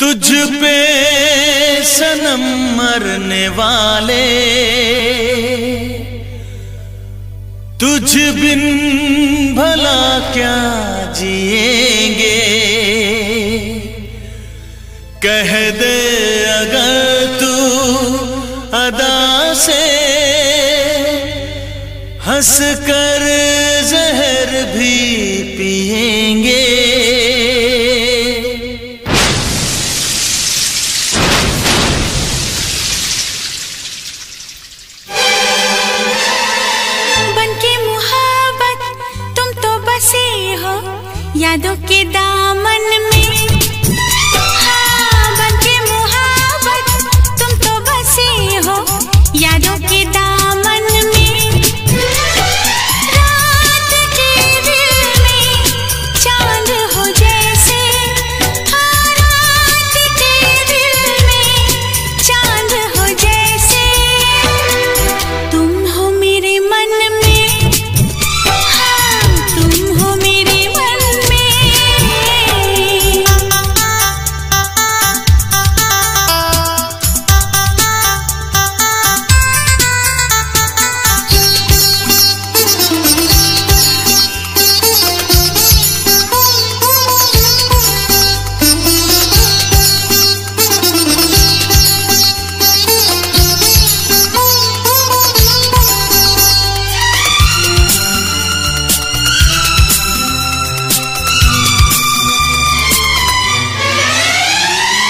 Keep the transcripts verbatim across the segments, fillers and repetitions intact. तुझ पे सनम मरने वाले, तुझ बिन भला क्या जिएंगे। कह दे अगर तू अदा से, हंस कर जहर भी पिएंगे। बनके मोहब्बत तुम तो बसे हो यादों के दामन में। हाँ, बनके मोहब्बत तुम तो बसे हो यादों के दामन में। रात के दिल में चांद हो जैसे। हाँ, रात के दिल में चांद हो जैसे। तुम हो मेरे मन में।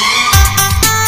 हाँ, तुम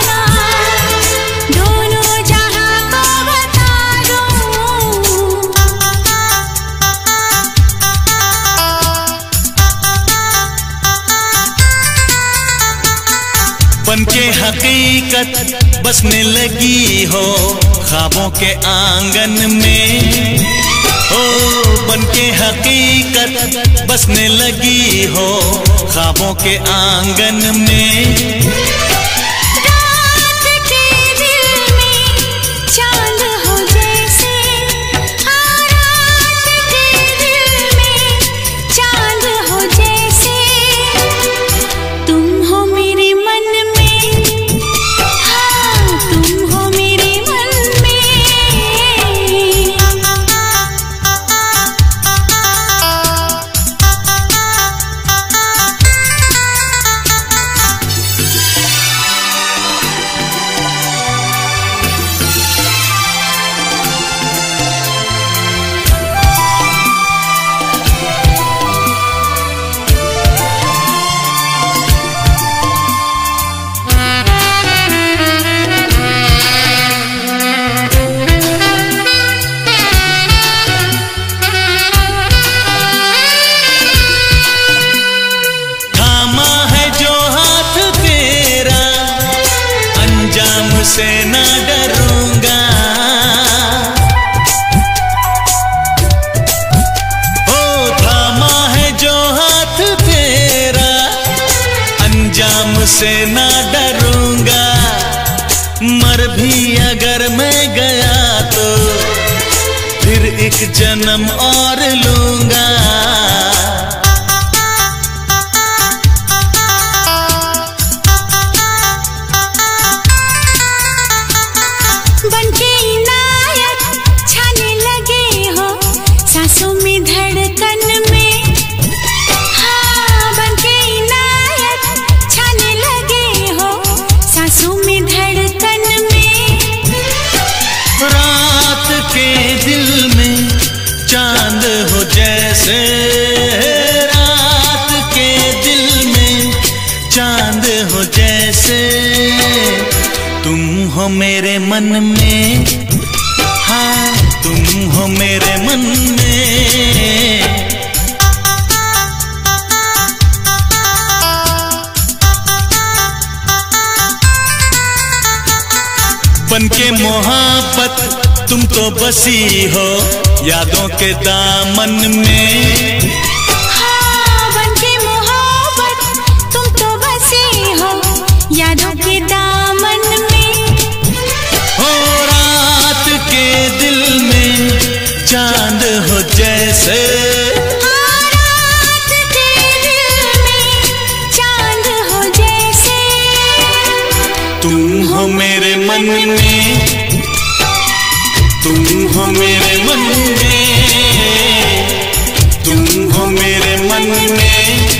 हो मेरे मन में। बनके हकीकत बसने लगी हो ख्वाबों के आंगन में। ओ बनके हकीकत बसने लगी हो ख्वाबों के आंगन में। से ना डरूंगा, ओ थामा है जो हाथ तेरा, अंजाम से ना डरूंगा। मर भी अगर मैं गया तो फिर एक जन्म और लूंगा। जैसे रात के दिल में चांद हो जैसे। तुम हो मेरे मन में। हाँ, तुम हो मेरे मन में। बनके मोहब्बत तुम तो बसी हो यादों के दामन में। जैसे रात के दिल में चांद हो जैसे तुम हो मेरे मन में, तुम हो मेरे मन में, तुम हो मेरे मन में।